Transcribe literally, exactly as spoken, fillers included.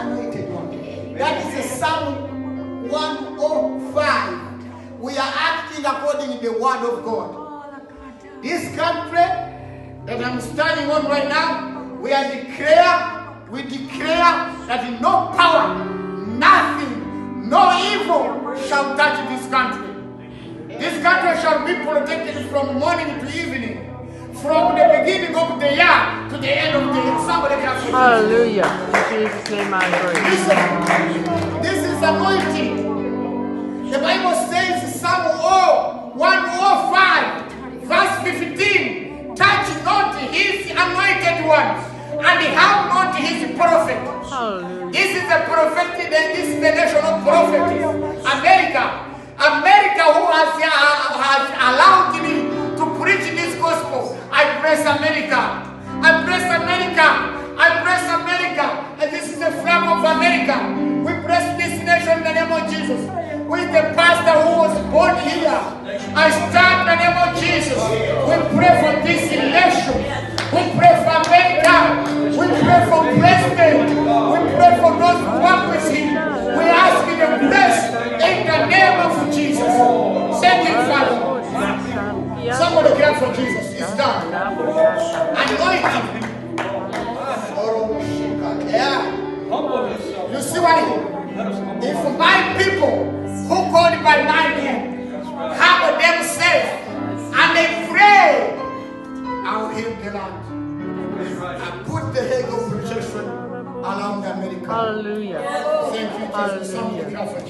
anointed one. That is the Psalm one oh five. We are acting according to the word of God. This country that I'm standing on right now, we are declare, we declare that no power, nothing, no evil shall touch this country. This country shall be protected from morning to evening. From the beginning of the year to the end of the year. Somebody can say, hallelujah. In Jesus' name I pray. This is anointing. The Bible says, Psalm one oh five, verse fifteen, touch not his anointed ones, and help not his prophet. Hallelujah. This is the prophetic, this is the nation of prophets. America. America, who has, has allowed me to preach this gospel. I bless America. I bless America. I bless America. And this is the flag of America. We bless this nation in the name of Jesus. With the pastor who was born here, I stand in the name of Jesus. We pray for this election. We pray for America. We pray for president. We pray for those who work with him. We ask him to bless in the name of Jesus. Thank you, Father. Somebody clap for Jesus. It's done. Anointing. Yeah. You see what? If my people who called by my name humble themselves and they pray, I will heal the land. I put the hedge of protection around America. Hallelujah. Thank you, Jesus. Somebody clap for Jesus.